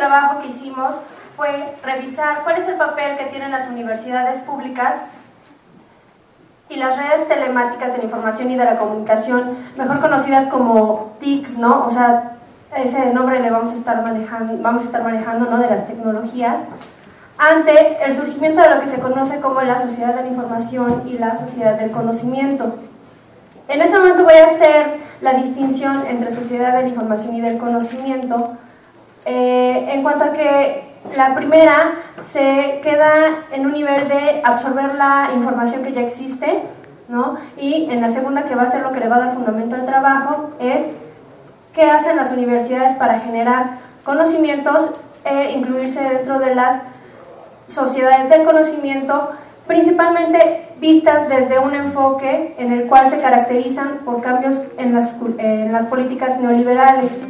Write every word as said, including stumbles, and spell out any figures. trabajo que hicimos fue revisar cuál es el papel que tienen las universidades públicas y las redes telemáticas de la información y de la comunicación, mejor conocidas como T I C, ¿no? O sea, ese nombre le vamos a estar manejando, vamos a estar manejando, ¿no?, de las tecnologías, ante el surgimiento de lo que se conoce como la sociedad de la información y la sociedad del conocimiento. En ese momento voy a hacer la distinción entre sociedad de la información y del conocimiento, eh, en cuanto a que la primera se queda en un nivel de absorber la información que ya existe, ¿no?, y en la segunda, que va a ser lo que le va a dar fundamento al trabajo, es qué hacen las universidades para generar conocimientos e incluirse dentro de las sociedades del conocimiento, principalmente vistas desde un enfoque en el cual se caracterizan por cambios en las, en las políticas neoliberales.